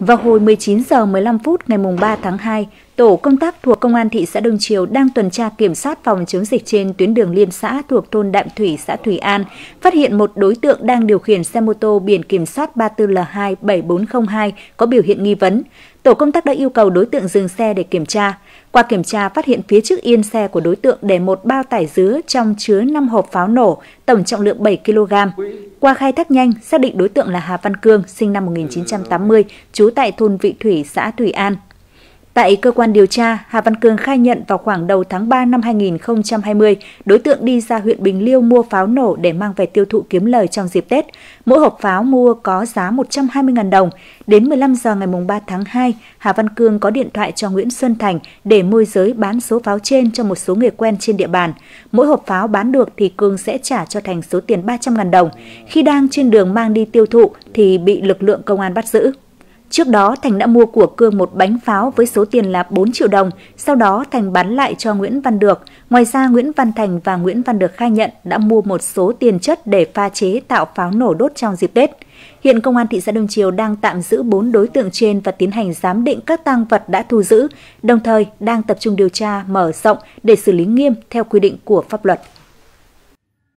Vào hồi 19 giờ 15 phút ngày 3 tháng 2, tổ công tác thuộc Công an thị xã Đông Triều đang tuần tra kiểm soát phòng chống dịch trên tuyến đường liên xã thuộc thôn Đạm Thủy, xã Thủy An, phát hiện một đối tượng đang điều khiển xe mô tô biển kiểm soát 34L27402 có biểu hiện nghi vấn. Tổ công tác đã yêu cầu đối tượng dừng xe để kiểm tra. Qua kiểm tra, phát hiện phía trước yên xe của đối tượng để một bao tải dứa trong chứa 5 hộp pháo nổ, tổng trọng lượng 7 kg. Qua khai thác nhanh, xác định đối tượng là Hà Văn Cường, sinh năm 1980, trú tại thôn Vị Thủy, xã Thủy An. Tại cơ quan điều tra, Hà Văn Cường khai nhận vào khoảng đầu tháng 3 năm 2020, đối tượng đi ra huyện Bình Liêu mua pháo nổ để mang về tiêu thụ kiếm lời trong dịp Tết. Mỗi hộp pháo mua có giá 120.000 đồng. Đến 15 giờ ngày 3 tháng 2, Hà Văn Cường có điện thoại cho Nguyễn Xuân Thành để môi giới bán số pháo trên cho một số người quen trên địa bàn. Mỗi hộp pháo bán được thì Cường sẽ trả cho Thành số tiền 300.000 đồng. Khi đang trên đường mang đi tiêu thụ thì bị lực lượng công an bắt giữ. Trước đó, Thành đã mua của Cường một bánh pháo với số tiền là 4 triệu đồng, sau đó Thành bán lại cho Nguyễn Văn Được. Ngoài ra, Nguyễn Văn Thành và Nguyễn Văn Được khai nhận đã mua một số tiền chất để pha chế tạo pháo nổ đốt trong dịp Tết. Hiện Công an thị xã Đông Triều đang tạm giữ 4 đối tượng trên và tiến hành giám định các tang vật đã thu giữ, đồng thời đang tập trung điều tra mở rộng để xử lý nghiêm theo quy định của pháp luật.